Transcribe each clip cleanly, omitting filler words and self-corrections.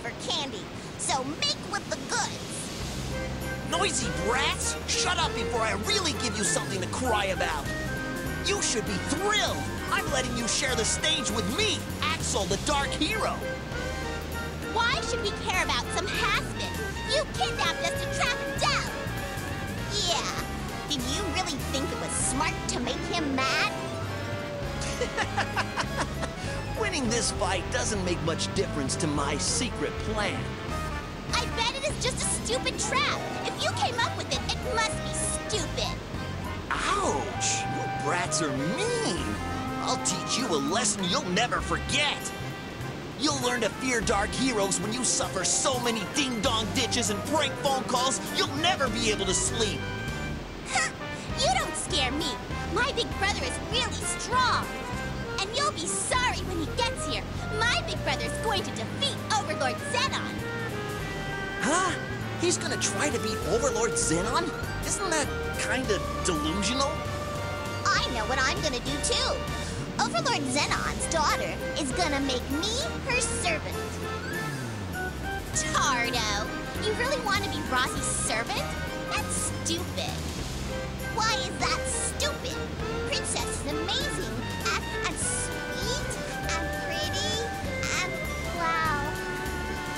for candy, so make with the goods. Noisy brats! Shut up before I really give you something to cry about. You should be thrilled. I'm letting you share the stage with me, Axel the Dark Hero. Why should we care about some Haspin? You kidnapped us to trap him down. Yeah. Did you really think it was smart to make him mad? Winning this fight doesn't make much difference to my secret plan. I bet it is just a stupid trap. If you came up with it, it must be stupid. Ouch! You brats are mean. I'll teach you a lesson you'll never forget. You'll learn to fear dark heroes when you suffer so many ding-dong ditches and prank phone calls, you'll never be able to sleep. You don't scare me. My big brother is really strong. And you'll be sorry when he gets here. My big brother's going to defeat Overlord Zenon. Huh? He's gonna try to beat Overlord Zenon? Isn't that kind of delusional? I know what I'm gonna do, too. Overlord Zenon's daughter is gonna make me her servant. Taro, you really want to be Rossi's servant? That's stupid. Why is that stupid? Princess is amazing, and sweet, and pretty, and wow.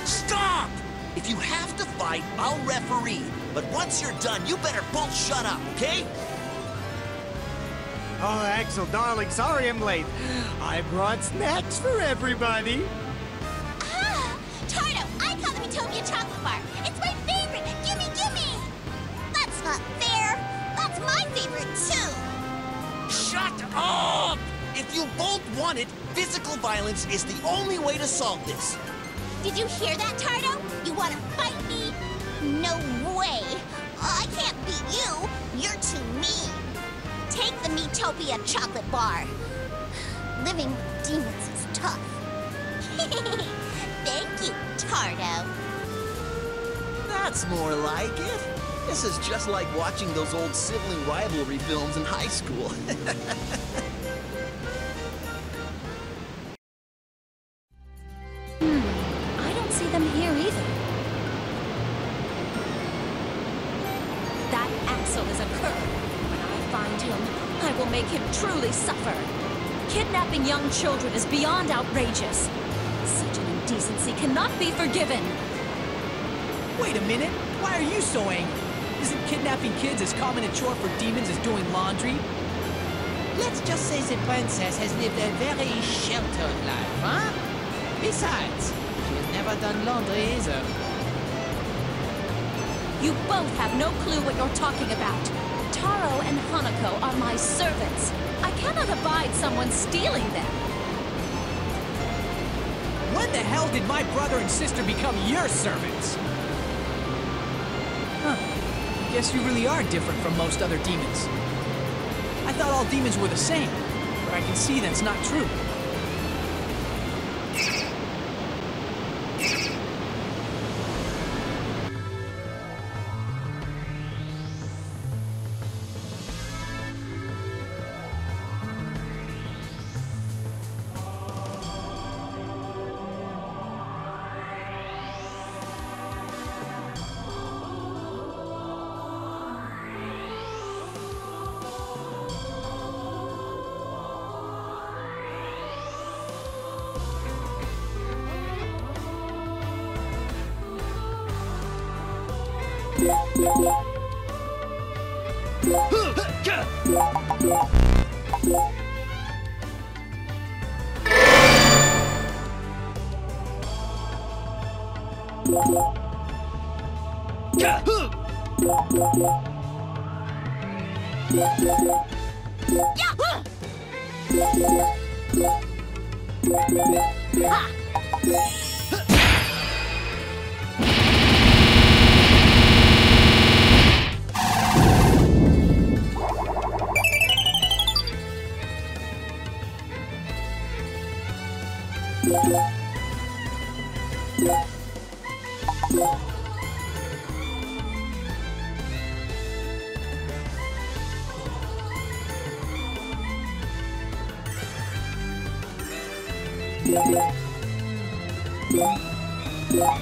Stop! If you have to fight, I'll referee. But once you're done, you better both shut up, okay? Oh, Axel, darling, sorry I'm late. I brought snacks for everybody. Ah! Taro, I call the Miitopia chocolate bar. It's my favorite! Gimme, gimme! That's not fair! That's my favorite, too! Shut up! If you both want it, physical violence is the only way to solve this. Did you hear that, Taro? You want to fight me? No way! I can't beat you! You're too mean! Take the Miitopia chocolate bar. Living with demons is tough. Thank you, Taro. That's more like it. This is just like watching those old sibling rivalry films in high school. I don't see them here either. That Axel is a curse. Find him, I will make him truly suffer. Kidnapping young children is beyond outrageous. Such an indecency cannot be forgiven. Wait a minute, why are you so angry? Isn't kidnapping kids as common a chore for demons as doing laundry? Let's just say the princess has lived a very sheltered life, huh? Besides, she has never done laundry either. You both have no clue what you're talking about. Taro and Hanako are my servants. I cannot abide someone stealing them. When the hell did my brother and sister become your servants? Huh. I guess you really are different from most other demons. I thought all demons were the same, but I can see that's not true. Yeah.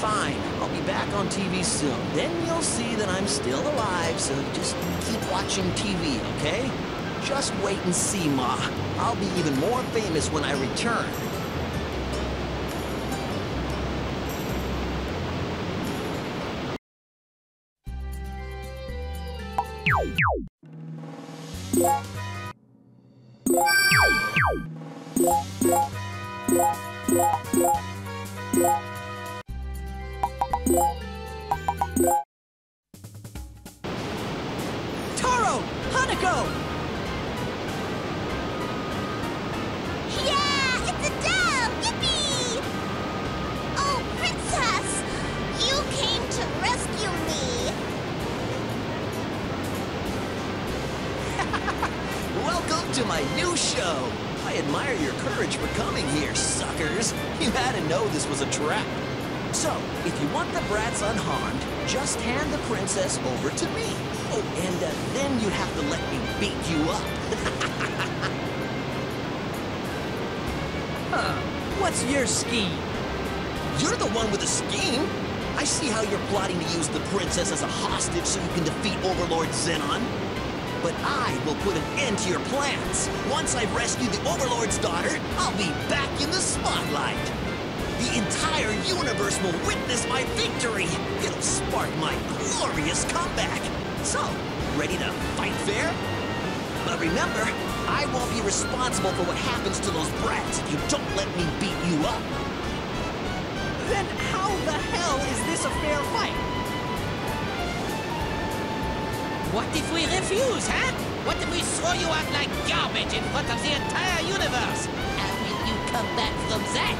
Fine, I'll be back on TV soon. Then you'll see that I'm still alive, so just keep watching TV, okay? Just wait and see, Ma. I'll be even more famous when I return. Taro! Hanako! Yeah! It's a dove! Yippee! Oh, Princess! You came to rescue me! Welcome to my new show! I admire your courage for coming here, suckers! You had to know this was a trap. So, if you want the brats unharmed, just hand the princess over to me. Oh, and then you'd have to let me beat you up. What's your scheme? You're the one with the scheme. I see how you're plotting to use the princess as a hostage so you can defeat Overlord Zenon. But I will put an end to your plans. Once I've rescued the Overlord's daughter, I'll be back in the spotlight. The entire universe will witness my victory! It'll spark my glorious comeback! So, ready to fight fair? But remember, I won't be responsible for what happens to those brats if you don't let me beat you up. Then how the hell is this a fair fight? What if we refuse, huh? What if we throw you out like garbage in front of the entire universe? How will you come back from that?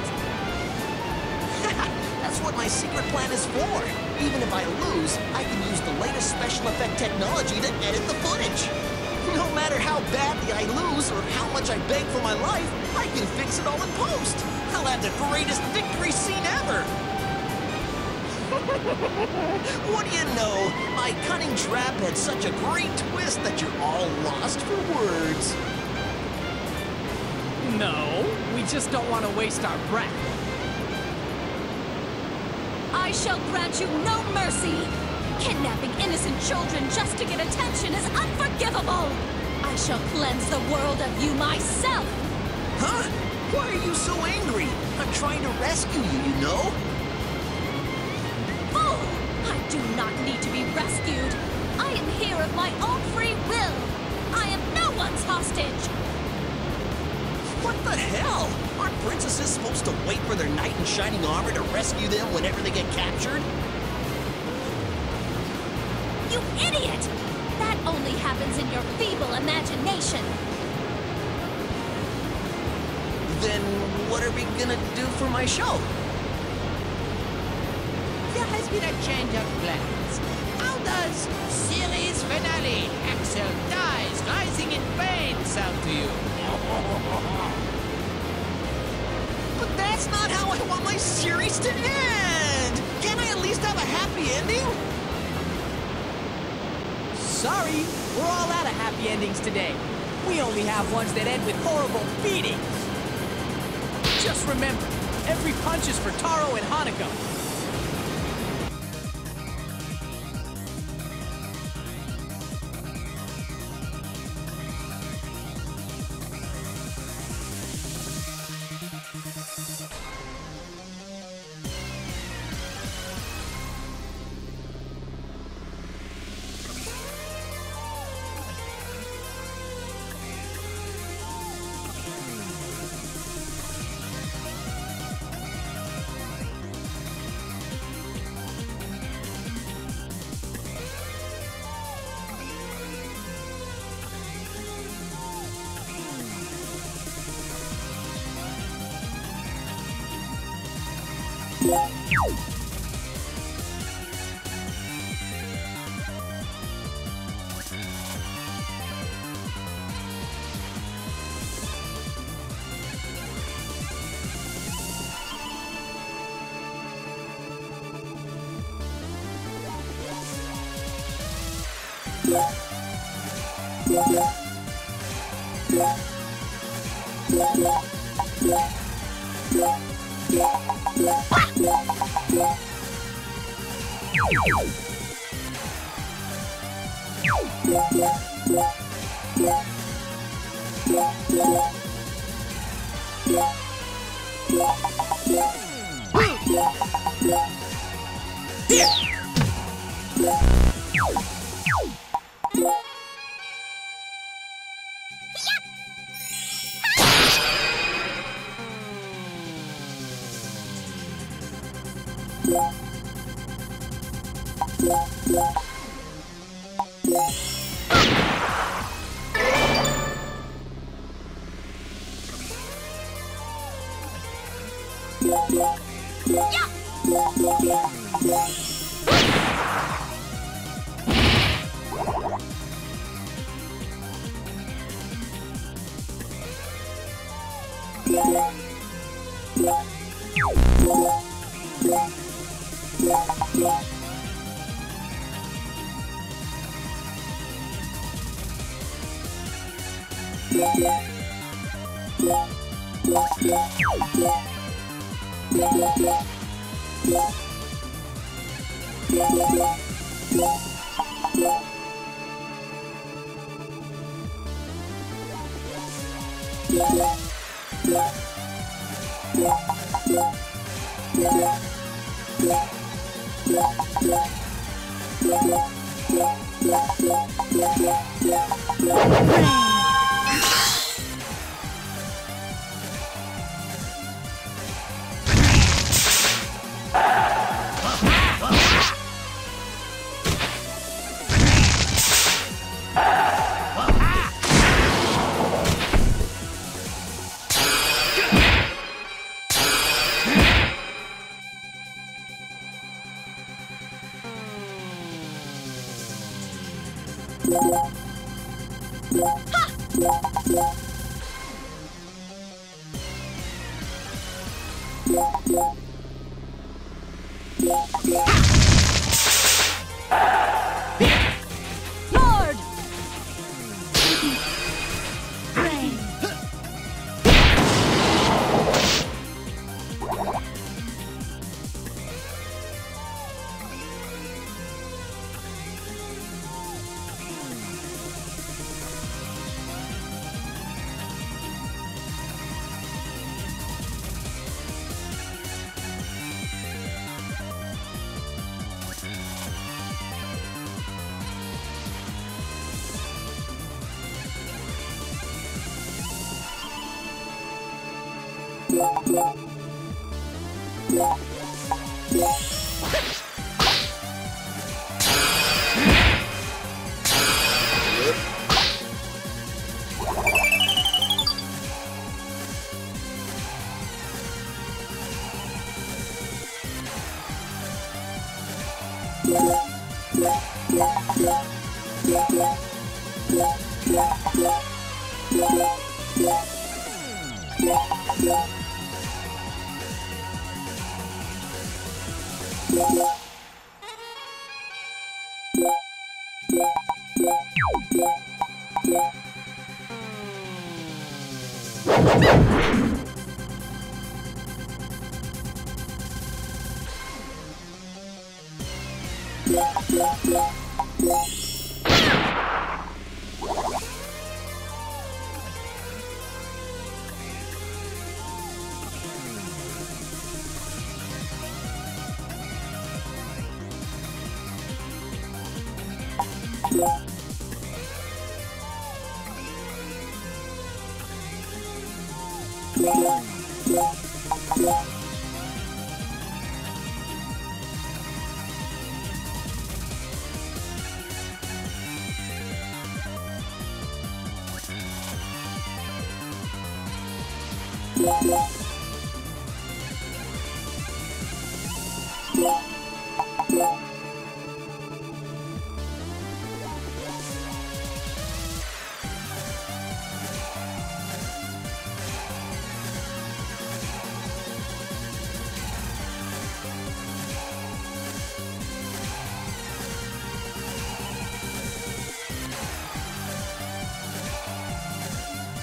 That's what my secret plan is for. Even if I lose, I can use the latest special effect technology to edit the footage. No matter how badly I lose or how much I beg for my life, I can fix it all in post. I'll have the greatest victory scene ever. What do you know? My cunning trap had such a great twist that you're all lost for words. No, we just don't want to waste our breath. I shall grant you no mercy! Kidnapping innocent children just to get attention is unforgivable! I shall cleanse the world of you myself! Huh? Why are you so angry? I'm trying to rescue you, you know? Fool! I do not need to be rescued! I am here of my own free will! I am no one's hostage! What the hell? Aren't princesses supposed to wait for their knight in shining armor to rescue them whenever they get captured? You idiot! That only happens in your feeble imagination. Then what are we gonna do for my show? There has been a change of plans. How does series finale Axel dies rising in pain sound to you? But that's not how I want my series to end! Can I at least have a happy ending? Sorry, we're all out of happy endings today. We only have ones that end with horrible beatings. Just remember, every punch is for Taro and Hanako.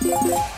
Ready!